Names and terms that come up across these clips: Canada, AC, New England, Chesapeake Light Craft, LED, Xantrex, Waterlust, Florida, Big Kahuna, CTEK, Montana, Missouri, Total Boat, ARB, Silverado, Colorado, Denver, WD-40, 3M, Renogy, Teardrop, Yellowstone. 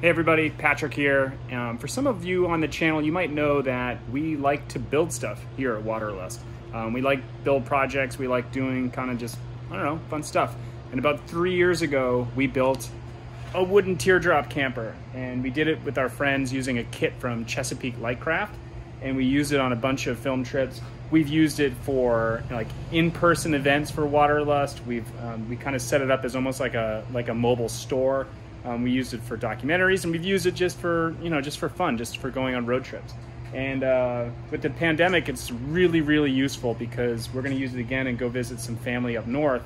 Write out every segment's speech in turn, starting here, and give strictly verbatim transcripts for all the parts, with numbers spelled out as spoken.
Hey everybody, Patrick here. Um, for some of you on the channel, you might know that we like to build stuff here at Waterlust. Um, we like build projects, we like doing kind of just, I don't know, fun stuff. And about three years ago, we built a wooden teardrop camper. And we did it with our friends using a kit from Chesapeake Light Craft. And we used it on a bunch of film trips. We've used it for like in-person events for Waterlust. We've, um, we kind of set it up as almost like a, like a mobile store. Um, we used it for documentaries, and we've used it just for, you know, just for fun, just for going on road trips. And uh, with the pandemic, it's really, really useful because we're going to use it again and go visit some family up north.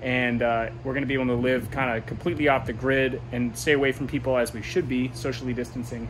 And uh, we're going to be able to live kind of completely off the grid and stay away from people as we should be, socially distancing.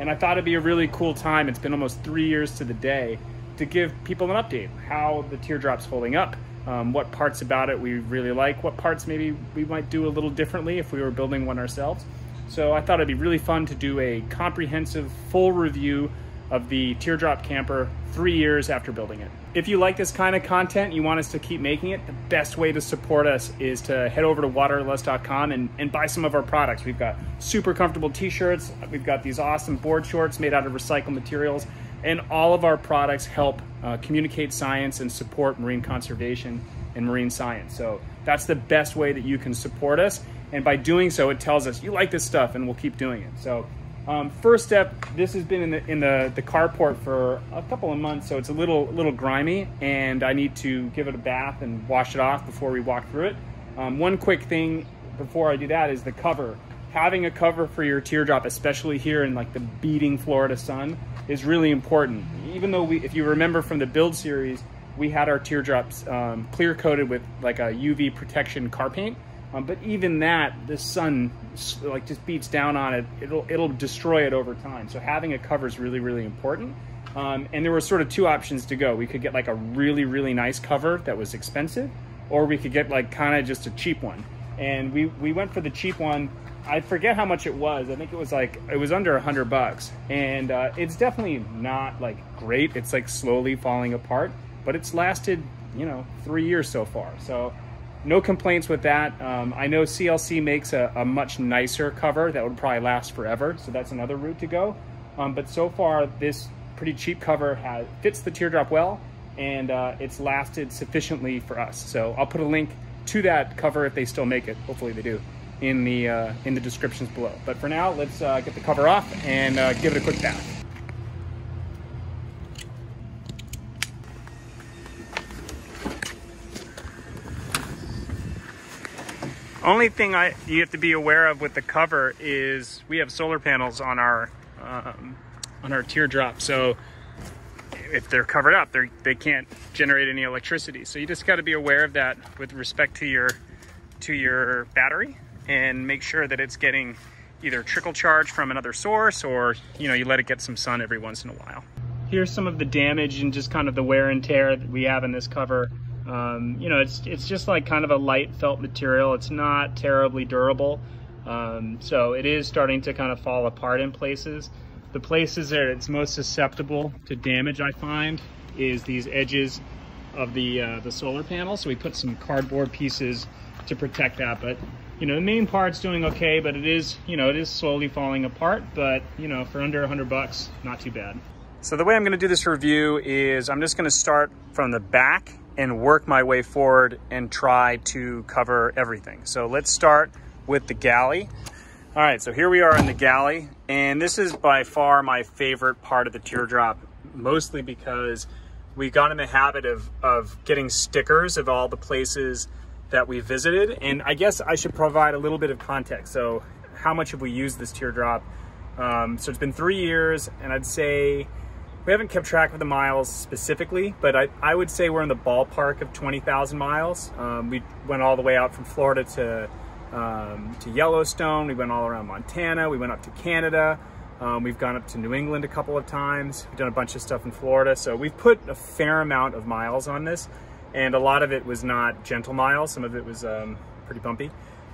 And I thought it'd be a really cool time. It's been almost three years to the day to give people an update, how the teardrop's holding up. Um, what parts about it we really like, what parts maybe we might do a little differently if we were building one ourselves. So I thought it'd be really fun to do a comprehensive full review of the teardrop camper three years after building it. If you like this kind of content, you want us to keep making it, the best way to support us is to head over to waterlust dot com and, and buy some of our products. We've got super comfortable t-shirts, we've got these awesome board shorts made out of recycled materials, and all of our products help uh, communicate science and support marine conservation and marine science. So that's the best way that you can support us. And by doing so, it tells us you like this stuff and we'll keep doing it. So um, first step, this has been in the, in the, the carport for a couple of months, so it's a little, little grimy and I need to give it a bath and wash it off before we walk through it. Um, one quick thing before I do that is the cover. Having a cover for your teardrop, especially here in like the beating Florida sun, is really important. Even though we, if you remember from the build series, we had our teardrops um, clear coated with like a U V protection car paint. Um, but even that, the sun like just beats down on it. It'll it'll destroy it over time. So having a cover is really, really important. Um, and there were sort of two options to go. We could get like a really, really nice cover that was expensive, or we could get like kind of just a cheap one. And we, we went for the cheap one. I forget how much it was. I think it was like, it was under a hundred bucks. And uh, it's definitely not like great. It's like slowly falling apart, but it's lasted, you know, three years so far. So no complaints with that. Um, I know C L C makes a, a much nicer cover that would probably last forever. So that's another route to go. Um, but so far this pretty cheap cover has, fits the teardrop well, and uh, it's lasted sufficiently for us. So I'll put a link to that cover if they still make it, hopefully they do, in the uh, in the descriptions below. But for now, let's uh, get the cover off and uh, give it a quick bath. Only thing I you have to be aware of with the cover is we have solar panels on our um, on our teardrop, so if they're covered up, they they can't generate any electricity. So you just got to be aware of that with respect to your to your battery, and make sure that it's getting either trickle charge from another source, or you know, you let it get some sun every once in a while. Here's some of the damage and just kind of the wear and tear that we have in this cover. Um, you know, it's it's just like kind of a light felt material. It's not terribly durable, um, so it is starting to kind of fall apart in places. The places that it's most susceptible to damage, I find, is these edges of the uh, the solar panel. So we put some cardboard pieces to protect that. But you know, the main part's doing okay, but it is, you know, it is slowly falling apart. But you know, for under a hundred bucks, not too bad. So the way I'm going to do this review is I'm just going to start from the back and work my way forward and try to cover everything. So let's start with the galley. All right, so here we are in the galley, and this is by far my favorite part of the teardrop, mostly because we got in the habit of, of getting stickers of all the places that we visited. And I guess I should provide a little bit of context. So how much have we used this teardrop? Um, so it's been three years, and I'd say we haven't kept track of the miles specifically, but I, I would say we're in the ballpark of twenty thousand miles. Um, we went all the way out from Florida to Um, to Yellowstone, we went all around Montana, we went up to Canada, um, we've gone up to New England a couple of times, we've done a bunch of stuff in Florida, so we've put a fair amount of miles on this, and a lot of it was not gentle miles, some of it was um, pretty bumpy,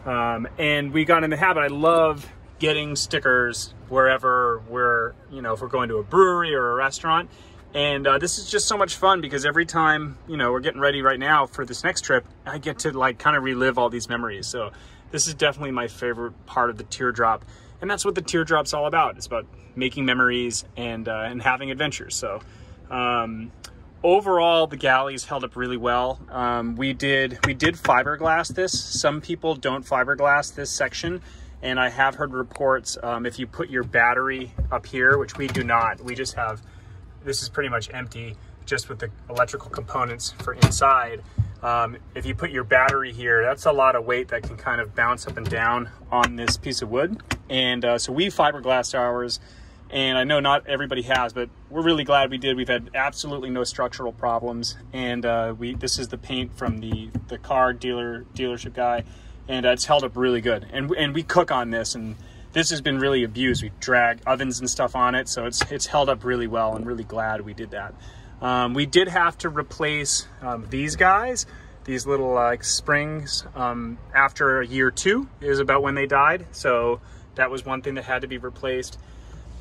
um, and we got in the habit, I love getting stickers wherever we're, you know, if we're going to a brewery or a restaurant, and uh, this is just so much fun because every time, you know, we're getting ready right now for this next trip, I get to like kind of relive all these memories, so this is definitely my favorite part of the teardrop. And that's what the teardrop's all about. It's about making memories and, uh, and having adventures. So um, overall, the galleys held up really well. Um, we did we did fiberglass this. Some people don't fiberglass this section. And I have heard reports, um, if you put your battery up here, which we do not, we just have, this is pretty much empty, just with the electrical components for inside. Um, if you put your battery here, that's a lot of weight that can kind of bounce up and down on this piece of wood. And uh, so we fiberglassed ours, and I know not everybody has, but we're really glad we did. We've had absolutely no structural problems. And uh, we this is the paint from the, the car dealer dealership guy, and uh, it's held up really good. And, and we cook on this, and this has been really abused. We drag ovens and stuff on it, so it's, it's held up really well, and really glad we did that. Um, we did have to replace um, these guys, these little uh, like springs, um, after year two is about when they died. So that was one thing that had to be replaced.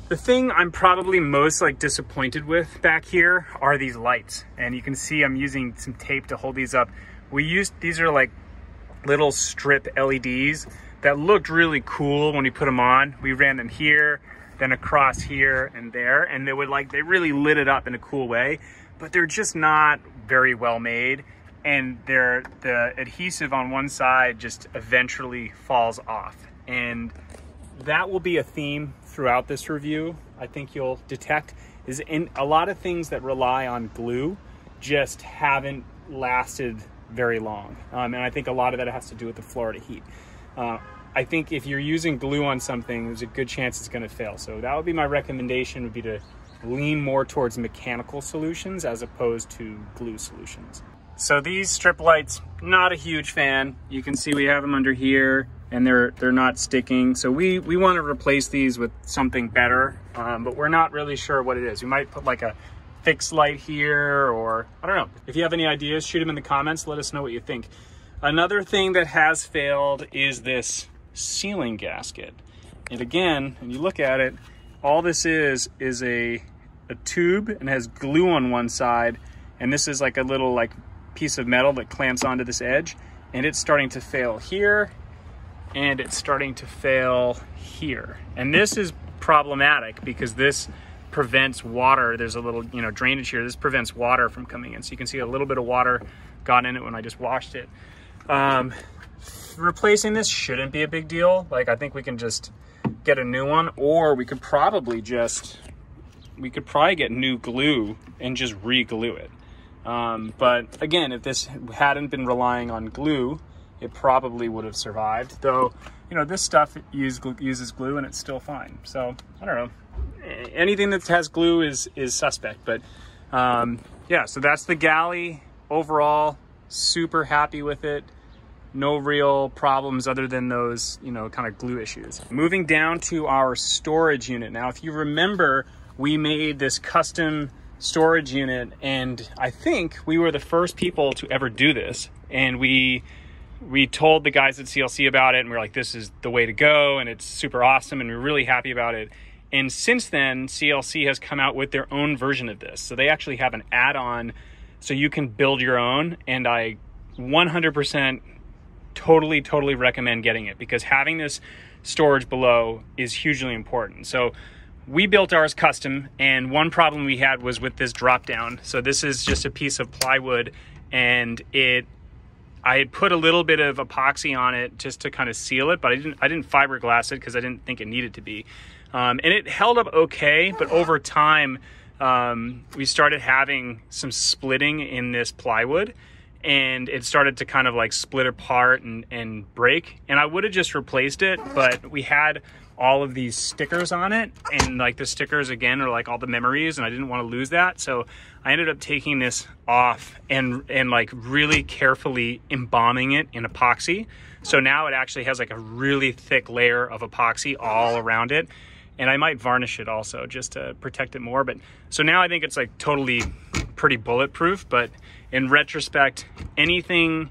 The thing I'm probably most like disappointed with back here are these lights. And you can see I'm using some tape to hold these up. We used, these are like little strip L E Ds that looked really cool when we put them on. We ran them here, then across here and there, and they would like, they really lit it up in a cool way, but they're just not very well made. And they're, the adhesive on one side just eventually falls off. And that will be a theme throughout this review, I think you'll detect, is in a lot of things that rely on glue just haven't lasted very long. Um, and I think a lot of that has to do with the Florida heat. Uh, I think if you're using glue on something, there's a good chance it's going to fail. So that would be my recommendation, would be to lean more towards mechanical solutions as opposed to glue solutions. So these strip lights, not a huge fan. You can see we have them under here, and they're they're not sticking. So we, we want to replace these with something better, um, but we're not really sure what it is. We might put like a fixed light here, or I don't know. If you have any ideas, shoot them in the comments. Let us know what you think. Another thing that has failed is this sealing gasket. And again, when you look at it, all this is is a a tube, and has glue on one side, and this is like a little like piece of metal that clamps onto this edge, and it's starting to fail here, and it's starting to fail here. And this is problematic because this prevents water. There's a little, you know, drainage here. This prevents water from coming in. So you can see a little bit of water got in it when I just washed it. Um, replacing this shouldn't be a big deal. Like, I think we can just get a new one, or we could probably just, we could probably get new glue and just re-glue it. Um, but again, if this hadn't been relying on glue, it probably would have survived. Though, you know, this stuff use, uses glue and it's still fine. So I don't know. Anything that has glue is, is suspect, but um, yeah, so that's the galley overall. Super happy with it. No real problems other than those, you know, kind of glue issues. Moving down to our storage unit. Now, if you remember, we made this custom storage unit, and I think we were the first people to ever do this. And we we told the guys at C L C about it, and we were like, this is the way to go, and it's super awesome, and we're really happy about it. And since then, C L C has come out with their own version of this. So they actually have an add-on so you can build your own, and I one hundred percent totally, totally recommend getting it, because having this storage below is hugely important. So we built ours custom, and one problem we had was with this drop down. So this is just a piece of plywood, and it, I had put a little bit of epoxy on it just to kind of seal it, but I didn't, I didn't fiberglass it because I didn't think it needed to be. Um, and it held up okay, but over time, um, we started having some splitting in this plywood, and it started to kind of like split apart and, and break. And I would have just replaced it, but we had all of these stickers on it, and like the stickers again are like all the memories, and I didn't want to lose that. So I ended up taking this off and, and like really carefully embalming it in epoxy. So now it actually has like a really thick layer of epoxy all around it. And I might varnish it also just to protect it more. But so now I think it's like totally pretty bulletproof. But in retrospect, anything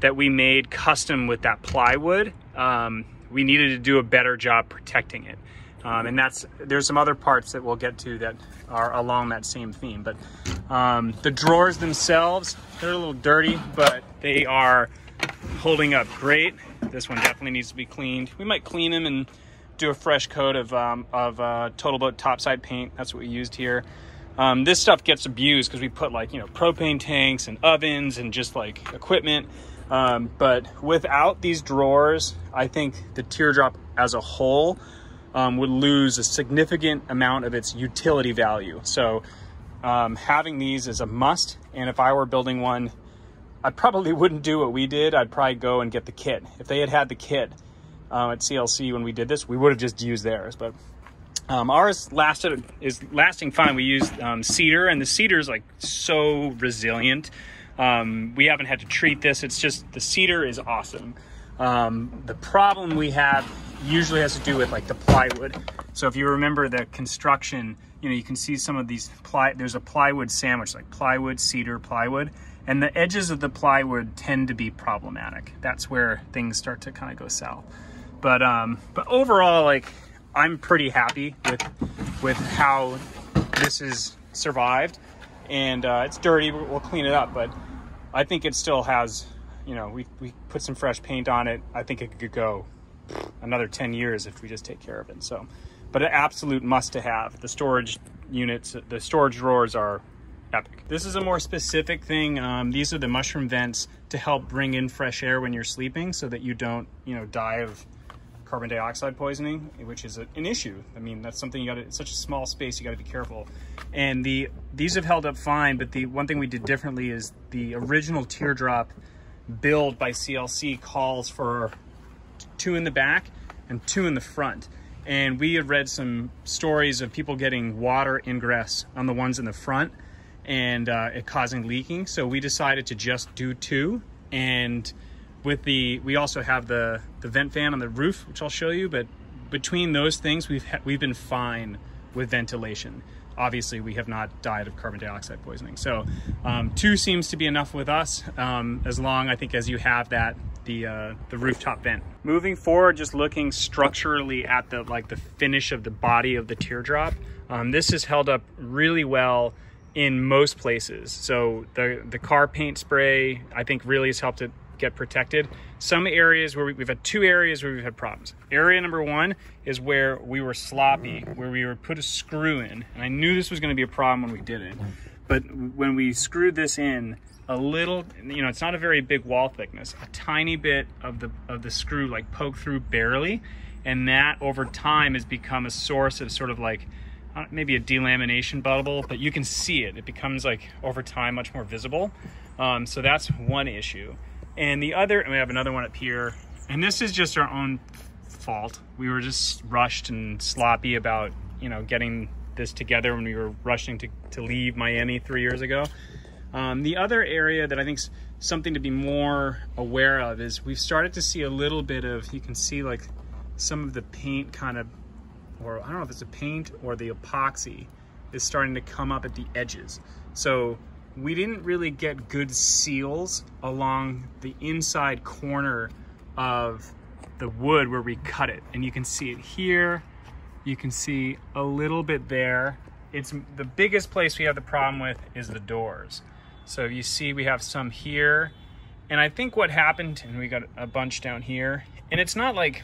that we made custom with that plywood, um, we needed to do a better job protecting it. Um, and that's, there's some other parts that we'll get to that are along that same theme. But um, the drawers themselves, they're a little dirty, but they are holding up great. This one definitely needs to be cleaned. We might clean them and do a fresh coat of um, of uh, Total Boat topside paint. That's what we used here. Um, this stuff gets abused because we put like, you know, propane tanks and ovens and just like equipment. Um, but without these drawers, I think the teardrop as a whole um, would lose a significant amount of its utility value. So um, having these is a must. And if I were building one, I probably wouldn't do what we did. I'd probably go and get the kit. If they had had the kit uh, at C L C when we did this, we would have just used theirs. But um, ours lasted is lasting fine. We used um, cedar, and the cedar is like so resilient. Um, we haven't had to treat this. It's just the cedar is awesome. Um, the problem we have usually has to do with like the plywood. So if you remember the construction, you know, you can see some of these ply. There's a plywood sandwich, like plywood, cedar, plywood. And the edges of the plywood tend to be problematic. That's where things start to kind of go south. But um, but overall, like, I'm pretty happy with with how this is survived. And uh, it's dirty. We'll clean it up, but I think it still has. You know, we we put some fresh paint on it. I think it could go another ten years if we just take care of it. So, but an absolute must to have. The storage units, the storage drawers are epic. This is a more specific thing. Um, these are the mushroom vents to help bring in fresh air when you're sleeping so that you don't, you know, die of carbon dioxide poisoning, which is a, an issue. I mean, that's something you gotta, it's such a small space, you gotta be careful. And the these have held up fine, but the one thing we did differently is the original teardrop build by C L C calls for two in the back and two in the front. And we have read some stories of people getting water ingress on the ones in the front and uh, it causing leaking. So we decided to just do two. And with the, we also have the, the vent fan on the roof, which I'll show you, but between those things, we've, we've been fine with ventilation. Obviously we have not died of carbon dioxide poisoning. So um, two seems to be enough with us, um, as long, I think, as you have that, the, uh, the rooftop vent. Moving forward, just looking structurally at the, like the finish of the body of the teardrop. Um, this has held up really well in most places. So the, the car paint spray, I think, really has helped it get protected. Some areas where we, we've had two areas where we've had problems. Area number one is where we were sloppy, where we were put a screw in. And I knew this was going to be a problem when we did it. But when we screwed this in, a little, you know, it's not a very big wall thickness, a tiny bit of the, of the screw like poked through barely. And that over time has become a source of sort of like maybe a delamination bubble, but you can see it. It becomes like over time much more visible. Um, so that's one issue. And the other, and we have another one up here, and this is just our own fault. We were just rushed and sloppy about, you know, getting this together when we were rushing to, to leave Miami three years ago. Um, the other area that I think's something to be more aware of is we've started to see a little bit of, you can see like some of the paint kind of, or I don't know if it's the paint or the epoxy is starting to come up at the edges. So we didn't really get good seals along the inside corner of the wood where we cut it. And you can see it here. You can see a little bit there. It's the biggest place we have the problem with is the doors. So you see we have some here. And I think what happened, and we got a bunch down here, and it's not like,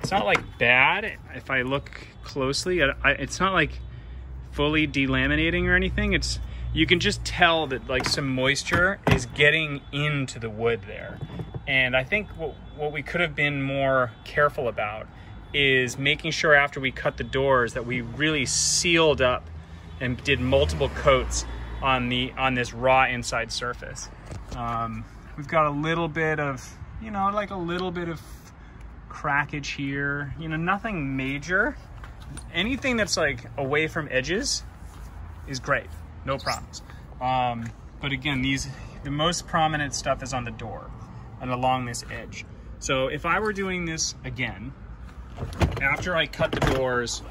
it's not like bad. If I look closely, I, I, it's not like fully delaminating or anything. It's, you can just tell that like some moisture is getting into the wood there. And I think what, what we could have been more careful about is making sure after we cut the doors that we really sealed up and did multiple coats on the on this raw inside surface. Um, we've got a little bit of, you know, like a little bit of crackage here, you know, nothing major. Anything that's like away from edges is great, no problems. Um, but again, these, the most prominent stuff is on the door and along this edge. So if I were doing this again, after I cut the doors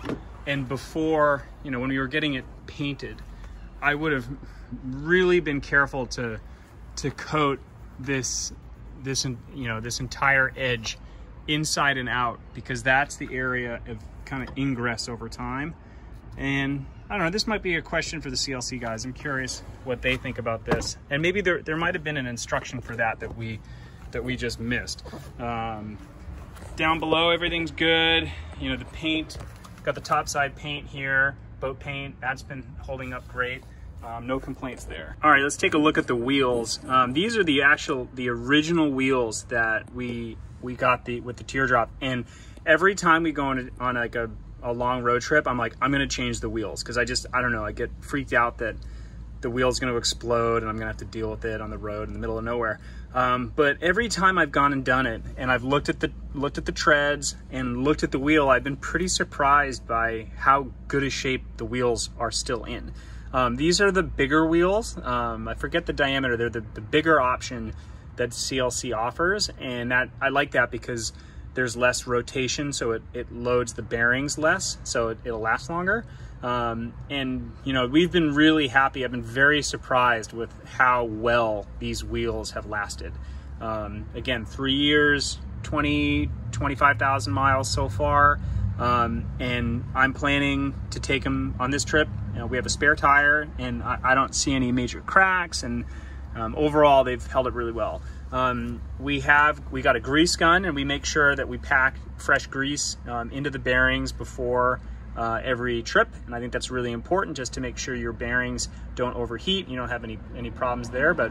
and before, you know, when we were getting it painted, I would have really been careful to, to coat this, this, you know, this entire edge inside and out, because that's the area of kind of ingress over time. And I don't know, this might be a question for the C L C guys. I'm curious what they think about this. And maybe there, there might have been an instruction for that that we, that we just missed. Um, down below, everything's good. You know, the paint, got the topside paint here, boat paint, that's been holding up great. Um, no complaints there. All right, let's take a look at the wheels. Um, these are the actual, the original wheels that we we got the with the teardrop. And every time we go on, on like a, a long road trip, I'm like, I'm gonna change the wheels. Cause I just, I don't know, I get freaked out that the wheel's gonna explode and I'm gonna have to deal with it on the road in the middle of nowhere. Um, but every time I've gone and done it and I've looked at the looked at the treads and looked at the wheel, I've been pretty surprised by how good a shape the wheels are still in. Um, these are the bigger wheels. Um, I forget the diameter. They're the, the bigger option that C L C offers. And that I like that because there's less rotation, so it, it loads the bearings less, so it, it'll last longer. Um, and, you know, we've been really happy. I've been very surprised with how well these wheels have lasted. Um, again, three years, twenty, twenty-five thousand miles so far. Um, and I'm planning to take them on this trip. You know, we have a spare tire and I, I don't see any major cracks, and um, overall they've held up really well. Um, we have, we got a grease gun, and we make sure that we pack fresh grease um, into the bearings before uh, every trip. And I think that's really important, just to make sure your bearings don't overheat. You don't have any, any problems there, but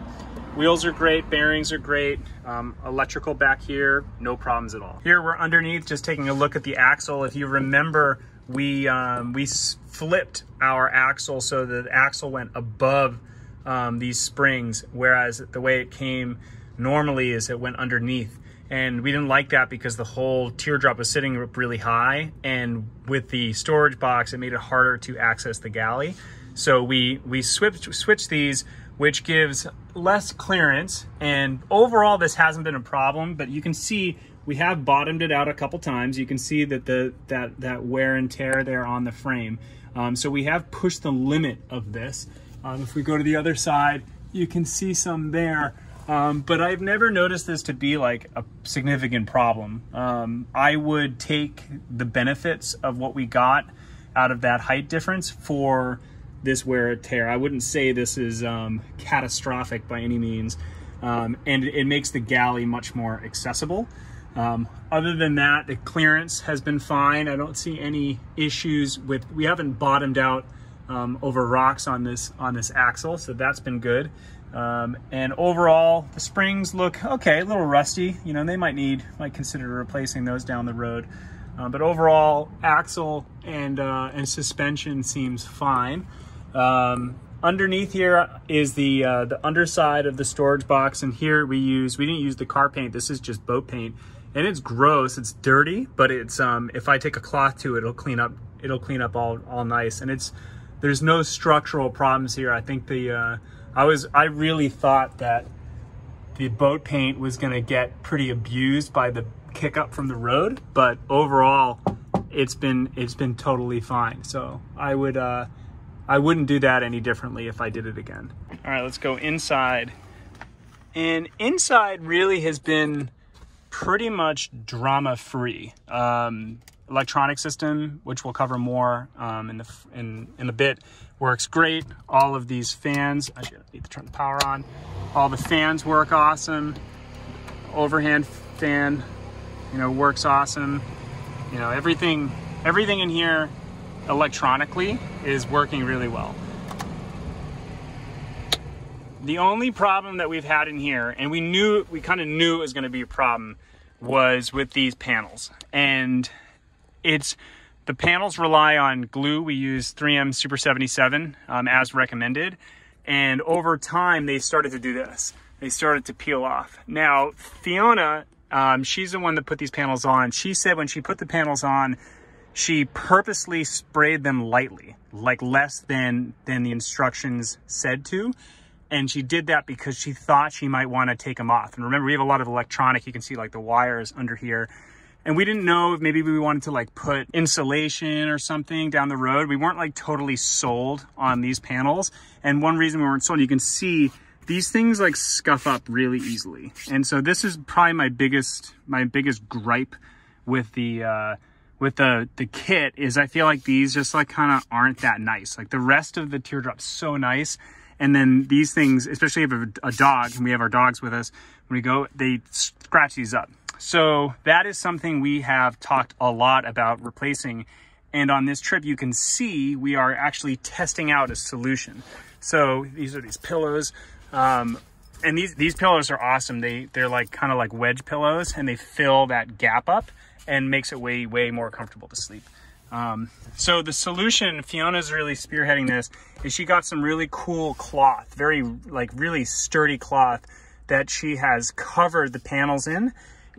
wheels are great. Bearings are great. Um, electrical back here, no problems at all. Here we're underneath, just taking a look at the axle. If you remember, we, um, we flipped our axle so the axle went above um, these springs, whereas the way it came normally is it went underneath. And we didn't like that because the whole teardrop was sitting up really high, and with the storage box it made it harder to access the galley. So we we switched switched these, which gives less clearance, and overall this hasn't been a problem. But you can see we have bottomed it out a couple times. You can see that the that that wear and tear there on the frame. Um, so we have pushed the limit of this. Um, if we go to the other side, you can see some there. Um, but I've never noticed this to be like a significant problem. Um, I would take the benefits of what we got out of that height difference for this wear and tear. I wouldn't say this is um, catastrophic by any means. Um, and it makes the galley much more accessible. Um, other than that, the clearance has been fine. I don't see any issues with, we haven't bottomed out um, over rocks on this, on this axle. So that's been good. Um, and overall the springs look okay, a little rusty, you know, they might need, might consider replacing those down the road. Um, but overall axle and, uh, and suspension seems fine. Um, underneath here is the, uh, the underside of the storage box. And here we use, we didn't use the car paint. This is just boat paint, and it's gross. It's dirty, but it's, um, if I take a cloth to it, it'll clean up, it'll clean up all, all nice. And it's, there's no structural problems here. I think the, uh, I was, I really thought that the boat paint was gonna get pretty abused by the kick up from the road, but overall it's been, it's been totally fine. So I would, uh, I wouldn't do that any differently if I did it again. All right, let's go inside. And inside really has been pretty much drama free. Um, electronic system, which we'll cover more um, in the in, in a bit, works great. All of these fans, I need to turn the power on. All the fans work awesome. Overhand fan, you know, works awesome. You know, everything, everything in here electronically is working really well. The only problem that we've had in here, and we knew, we kind of knew it was gonna be a problem, was with these panels. And it's, the panels rely on glue. We use three M Super seventy-seven um, as recommended. And over time, they started to do this. They started to peel off. Now, Fiona, um, she's the one that put these panels on. She said when she put the panels on, she purposely sprayed them lightly, like less than, than the instructions said to. And she did that because she thought she might want to take them off. And remember, we have a lot of electronic. You can see like the wires under here. And we didn't know if maybe we wanted to like put insulation or something down the road. We weren't like totally sold on these panels. And one reason we weren't sold, you can see these things like scuff up really easily. And so this is probably my biggest, my biggest gripe with the, uh, with the, the kit is I feel like these just like kind of aren't that nice. Like the rest of the teardrop's so nice. And then these things, especially if a, a dog, and we have our dogs with us, when we go, they scratch these up. So that is something we have talked a lot about replacing. And on this trip, you can see we are actually testing out a solution. So these are these pillows. Um, and these, these pillows are awesome. They, they're like kind of like wedge pillows, and they fill that gap up and makes it way, way more comfortable to sleep. Um, so the solution, Fiona's really spearheading this, is she got some really cool cloth, very like really sturdy cloth that she has covered the panels in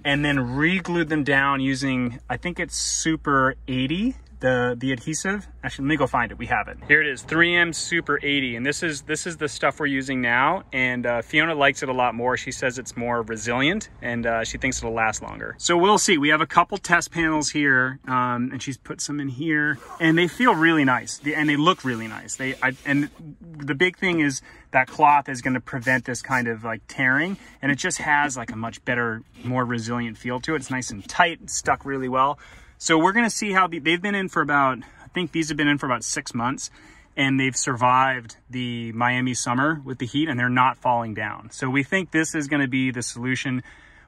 and then re-glued them down using, I think it's Super eighty, the, the adhesive. Actually, let me go find it. We have it. Here it is, three M Super eighty. And this is, this is the stuff we're using now. And uh, Fiona likes it a lot more. She says it's more resilient, and uh, she thinks it'll last longer. So we'll see. We have a couple test panels here, um, and she's put some in here, and they feel really nice. And they look really nice. They I, And the big thing is that cloth is gonna prevent this kind of like tearing. And it just has like a much better, more resilient feel to it. It's nice and tight, stuck really well. So we're gonna see how the, they've been in for about, I think these have been in for about six months and they've survived the Miami summer with the heat and they're not falling down. So we think this is gonna be the solution.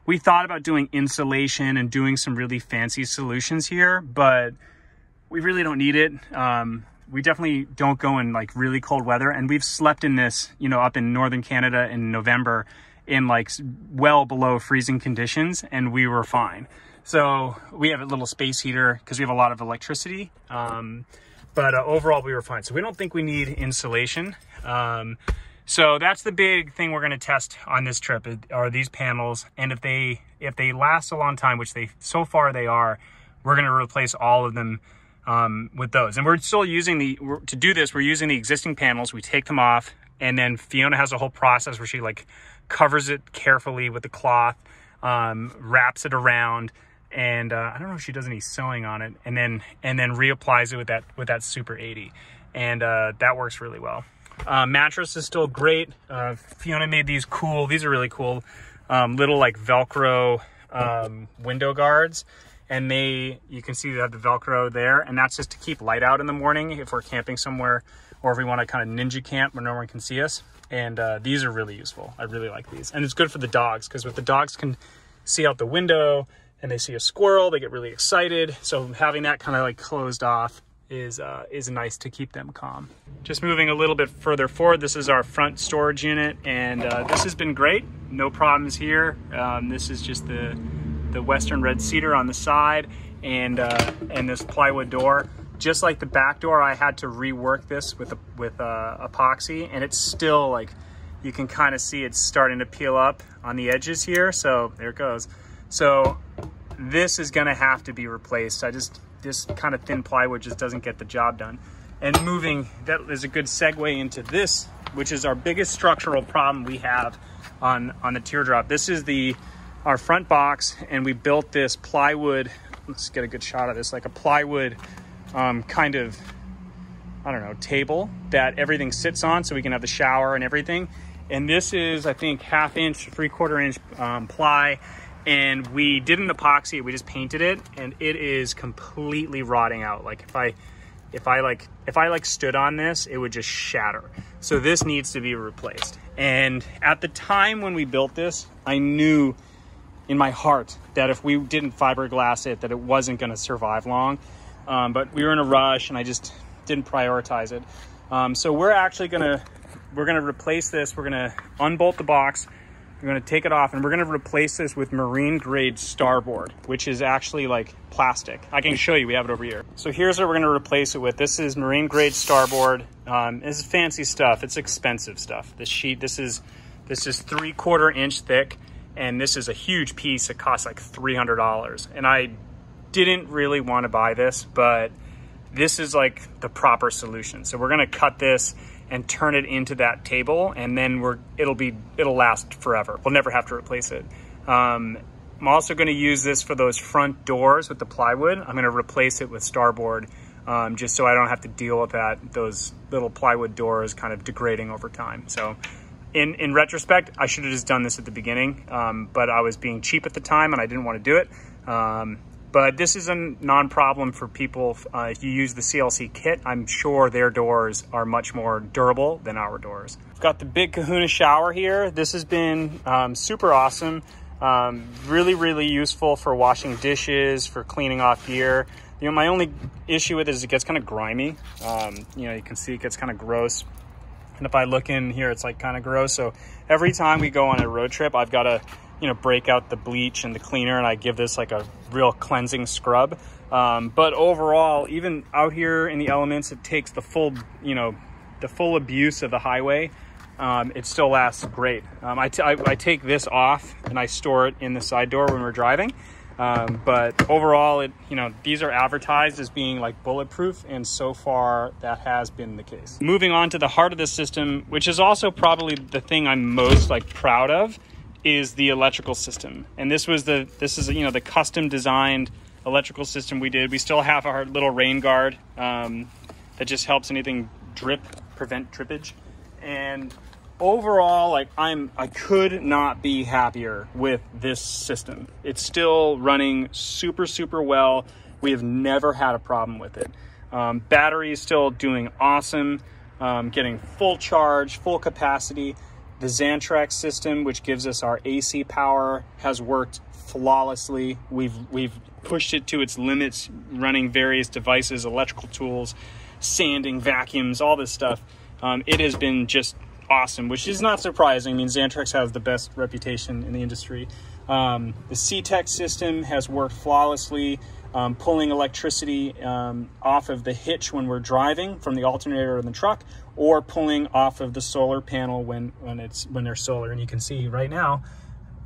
We thought about doing insulation and doing some really fancy solutions here, but we really don't need it. Um, we definitely don't go in like really cold weather, and we've slept in this, you know, up in northern Canada in November in like well below freezing conditions, and we were fine. So we have a little space heater because we have a lot of electricity, um, but uh, overall we were fine. So we don't think we need insulation. Um, so that's the big thing we're going to test on this trip are these panels. And if they, if they last a long time, which they, so far they are, we're going to replace all of them um, with those. And we're still using the, we're, to do this, we're using the existing panels. We take them off, and then Fiona has a whole process where she like covers it carefully with the cloth, um, wraps it around. And uh, I don't know if she does any sewing on it, and then and then reapplies it with that with that Super eighty, and uh, that works really well. Uh, mattress is still great. Uh, Fiona made these cool. These are really cool, um, little like Velcro um, window guards, and they you can see they have the Velcro there, and that's just to keep light out in the morning if we're camping somewhere, or if we want to kind of ninja camp where no one can see us. And uh, these are really useful. I really like these, and it's good for the dogs because with the dogs can see out the window. And they see a squirrel, they get really excited. So having that kind of like closed off is uh, is nice to keep them calm. Just moving a little bit further forward, this is our front storage unit, and uh, this has been great. No problems here. Um, this is just the the Western red cedar on the side, and uh, and this plywood door. Just like the back door, I had to rework this with a, with uh, epoxy, and it's still like you can kind of see it's starting to peel up on the edges here. So there it goes. So this is gonna have to be replaced. I just, this kind of thin plywood just doesn't get the job done. And moving, that is a good segue into this, which is our biggest structural problem we have on, on the teardrop. This is the, our front box, and we built this plywood, let's get a good shot of this, like a plywood um, kind of, I don't know, table that everything sits on so we can have the shower and everything. And this is, I think, half inch, three quarter inch um, ply. And we didn't epoxy it, we just painted it, and it is completely rotting out. Like if I, if I like, if I like stood on this, it would just shatter. So this needs to be replaced. And at the time when we built this, I knew in my heart that if we didn't fiberglass it, that it wasn't gonna survive long. Um, but we were in a rush and I just didn't prioritize it. Um, so we're actually gonna, we're gonna replace this. We're gonna unbolt the box. We're gonna take it off and we're gonna replace this with marine grade starboard, which is actually like plastic. I can show you, we have it over here. So here's what we're gonna replace it with. This is marine grade starboard. Um, this is fancy stuff, it's expensive stuff. This sheet, this is this is three quarter inch thick, and this is a huge piece. It costs like three hundred dollars. And I didn't really wanna buy this, but this is like the proper solution. So we're gonna cut this and turn it into that table, and then we're it'll be it'll last forever. We'll never have to replace it. Um, I'm also going to use this for those front doors with the plywood. I'm going to replace it with starboard, um, just so I don't have to deal with that those little plywood doors kind of degrading over time. So, in in retrospect, I should have just done this at the beginning, um, but I was being cheap at the time and I didn't want to do it. Um, But this is a non-problem for people. Uh, if you use the C L C kit, I'm sure their doors are much more durable than our doors. We've got the Big Kahuna shower here. This has been um, super awesome. Um, really, really useful for washing dishes, for cleaning off gear. You know, my only issue with it is it gets kind of grimy. Um, you know, you can see it gets kind of gross. And if I look in here, it's like kind of gross. So every time we go on a road trip, I've got to, you know, break out the bleach and the cleaner, and I give this like a real cleansing scrub. Um, but overall, even out here in the elements, it takes the full, you know, the full abuse of the highway. Um, it still lasts great. Um, I, t I, I take this off and I store it in the side door when we're driving. Um, but overall, it, you know, these are advertised as being like bulletproof, and so far that has been the case. Moving on to the heart of this system, which is also probably the thing I'm most like proud of, is the electrical system. And this was the, this is, you know, the custom designed electrical system we did. We still have our little rain guard um, that just helps anything drip, prevent drippage. And overall, like I'm, I could not be happier with this system. It's still running super, super well. We have never had a problem with it. Um, battery is still doing awesome, um, getting full charge, full capacity. The Xantrex system, which gives us our A C power, has worked flawlessly. We've, we've pushed it to its limits, running various devices, electrical tools, sanding, vacuums, all this stuff. Um, it has been just awesome, which is not surprising. I mean, Xantrex has the best reputation in the industry. Um, the C T E K system has worked flawlessly, um, pulling electricity um, off of the hitch when we're driving from the alternator in the truck, or pulling off of the solar panel when, when, it's, when there's solar. And you can see right now,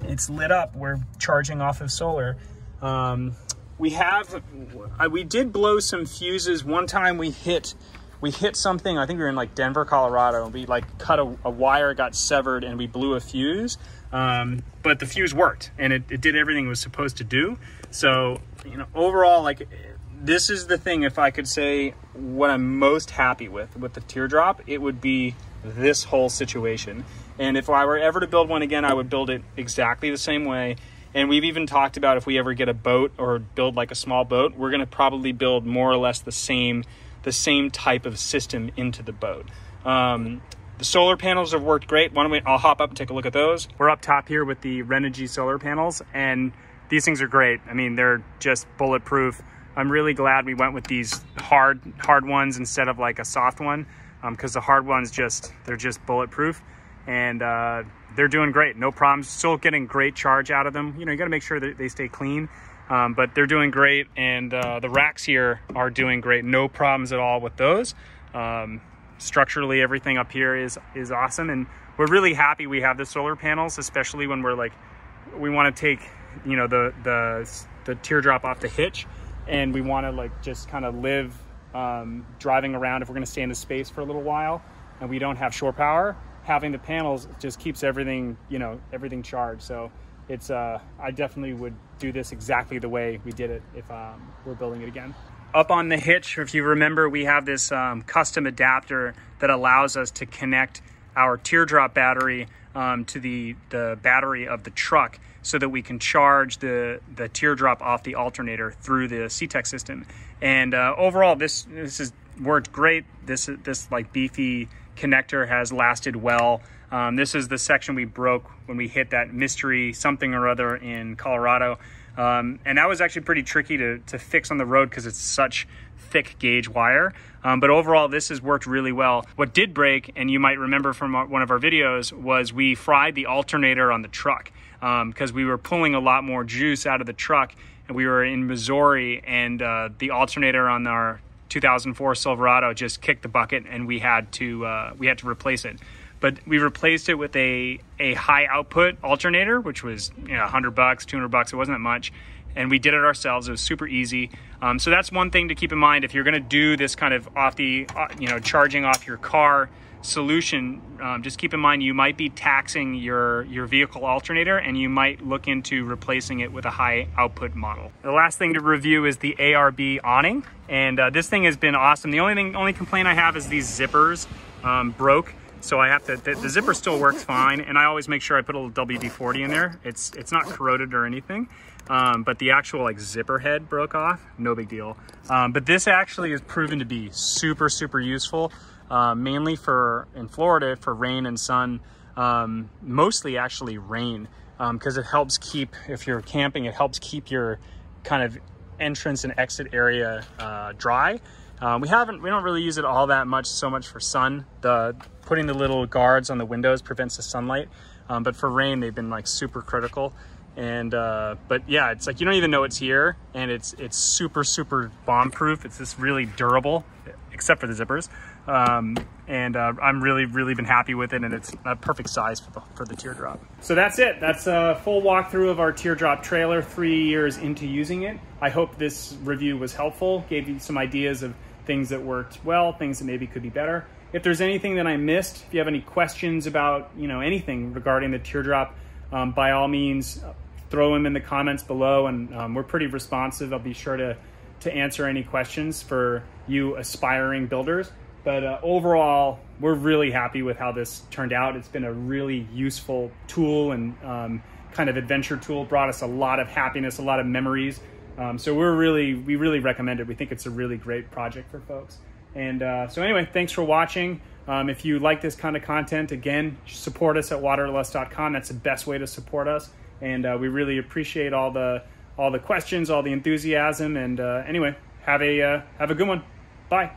it's lit up. We're charging off of solar. Um, we have, we did blow some fuses. One time we hit We hit something, I think we were in like Denver, Colorado, and we like cut a, a wire, got severed, and we blew a fuse. Um, but the fuse worked, and it, it did everything it was supposed to do. So, you know, overall, like this is the thing, if I could say what I'm most happy with, with the teardrop, it would be this whole situation. And if I were ever to build one again, I would build it exactly the same way. And we've even talked about if we ever get a boat or build like a small boat, we're gonna probably build more or less the same the same type of system into the boat. Um, the solar panels have worked great. Why don't we, I'll hop up and take a look at those. We're up top here with the Renogy solar panels, and these things are great. I mean, they're just bulletproof. I'm really glad we went with these hard, hard ones instead of like a soft one, because um, the hard ones just, they're just bulletproof, and uh, they're doing great, no problems. Still getting great charge out of them. You know, you gotta make sure that they stay clean. Um, but they're doing great, and uh, the racks here are doing great. No problems at all with those. Um, structurally, everything up here is is awesome, and we're really happy we have the solar panels, especially when we're like, we want to take, you know, the the the teardrop off the hitch, and we want to like just kind of live um, driving around. If we're going to stay in the space for a little while, and we don't have shore power, having the panels just keeps everything, you know, everything charged. So. It's, uh, I definitely would do this exactly the way we did it if um, we're building it again. Up on the hitch, if you remember, we have this um, custom adapter that allows us to connect our teardrop battery um, to the, the battery of the truck, so that we can charge the, the teardrop off the alternator through the C T E K system. And uh, overall, this, this has worked great. This, this like beefy connector has lasted well. Um, this is the section we broke when we hit that mystery something or other in Colorado. Um, and that was actually pretty tricky to, to fix on the road because it's such thick gauge wire. Um, but overall, this has worked really well. What did break, and you might remember from our, one of our videos, was we fried the alternator on the truck because um, we were pulling a lot more juice out of the truck. And we were in Missouri, and uh, the alternator on our two thousand four Silverado just kicked the bucket, and we had to, uh, we had to replace it. But we replaced it with a, a high output alternator, which was, you know, a hundred bucks, two hundred bucks. It wasn't that much. And we did it ourselves. It was super easy. Um, so that's one thing to keep in mind. If you're going to do this kind of off the, uh, you know, charging off your car solution, um, just keep in mind, you might be taxing your, your vehicle alternator, and you might look into replacing it with a high output model. The last thing to review is the A R B awning. And uh, this thing has been awesome. The only thing, only complaint I have is these zippers um, broke. So I have to, the, the zipper still works fine, and I always make sure I put a little W D forty in there. It's it's not corroded or anything, um, but the actual like zipper head broke off, no big deal. Um, but this actually has proven to be super, super useful, uh, mainly for, in Florida, for rain and sun, um, mostly actually rain. because um, it helps keep, if you're camping, it helps keep your kind of entrance and exit area uh, dry. Um, we haven't, we don't really use it all that much, so much for sun. The putting the little guards on the windows prevents the sunlight, um, but for rain, they've been like super critical. And, uh, but yeah, it's like, you don't even know it's here, and it's, it's super, super bomb proof. It's just really durable, except for the zippers. Um, and, uh, I'm really, really been happy with it, and it's a perfect size for the, for the teardrop. So that's it. That's a full walkthrough of our teardrop trailer, three years into using it. I hope this review was helpful, gave you some ideas of things that worked well, things that maybe could be better. If there's anything that I missed, if you have any questions about, you know, anything regarding the teardrop, um, by all means, throw them in the comments below, and um, we're pretty responsive. I'll be sure to, to answer any questions for you aspiring builders. But uh, overall, we're really happy with how this turned out. It's been a really useful tool, and um, kind of adventure tool, brought us a lot of happiness, a lot of memories. Um, so we're really, we really recommend it. We think it's a really great project for folks. And uh, so anyway, thanks for watching. Um, if you like this kind of content, again, support us at waterlust dot com. That's the best way to support us. And uh, we really appreciate all the all the questions, all the enthusiasm. And uh, anyway, have a uh, have a good one. Bye.